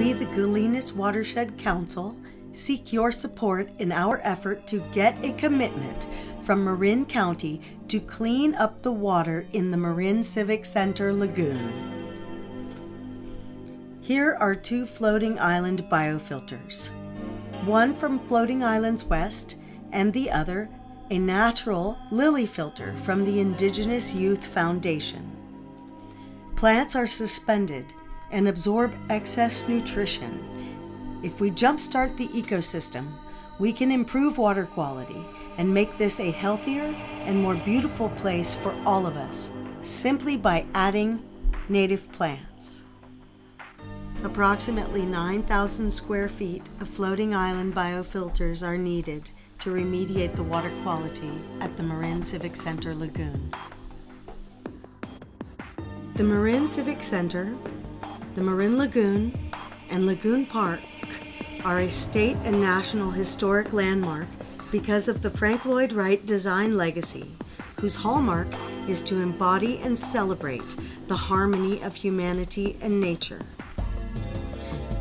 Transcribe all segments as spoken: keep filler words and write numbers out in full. we, the Gallinas Watershed Council, seek your support in our effort to get a commitment from Marin County to clean up the water in the Marin Civic Center Lagoon. Here are two floating island biofilters, one from Floating Islands West and the other a natural lily filter from the Indigenous Youth Foundation. Plants are suspended and absorb excess nutrition. If we jumpstart the ecosystem, we can improve water quality and make this a healthier and more beautiful place for all of us, simply by adding native plants. Approximately nine thousand square feet of floating island biofilters are needed to remediate the water quality at the Marin Civic Center Lagoon. The Marin Civic Center, the Marin Lagoon, and Lagoon Park are a state and national historic landmark because of the Frank Lloyd Wright design legacy, whose hallmark is to embody and celebrate the harmony of humanity and nature.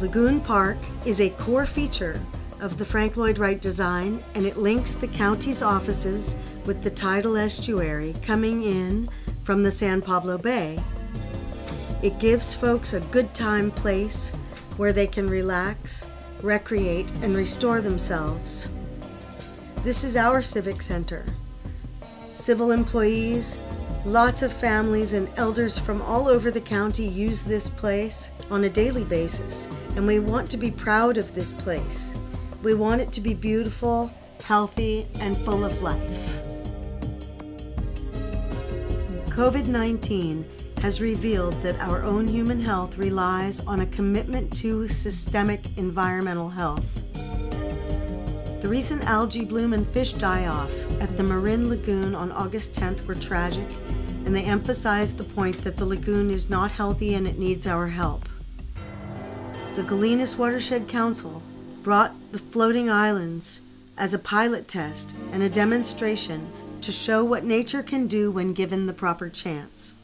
Lagoon Park is a core feature of the Frank Lloyd Wright design, and it links the county's offices with the tidal estuary coming in from the San Pablo Bay. It gives folks a good time place where they can relax, recreate, and restore themselves. This is our civic center. Civil employees, lots of families, and elders from all over the county use this place on a daily basis, and we want to be proud of this place. We want it to be beautiful, healthy, and full of life. COVID nineteen has revealed that our own human health relies on a commitment to systemic environmental health. The recent algae bloom and fish die-off at the Marin Lagoon on August tenth were tragic, and they emphasized the point that the lagoon is not healthy and it needs our help. The Gallinas Watershed Council brought the floating islands as a pilot test and a demonstration to show what nature can do when given the proper chance.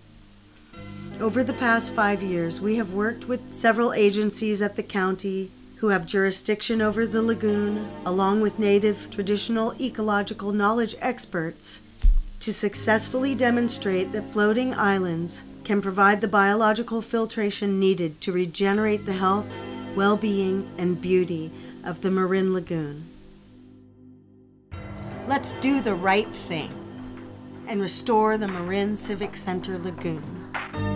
Over the past five years, we have worked with several agencies at the county who have jurisdiction over the lagoon, along with native traditional ecological knowledge experts, to successfully demonstrate that floating islands can provide the biological filtration needed to regenerate the health, well-being, and beauty of the Marin Lagoon. Let's do the right thing and restore the Marin Civic Center Lagoon.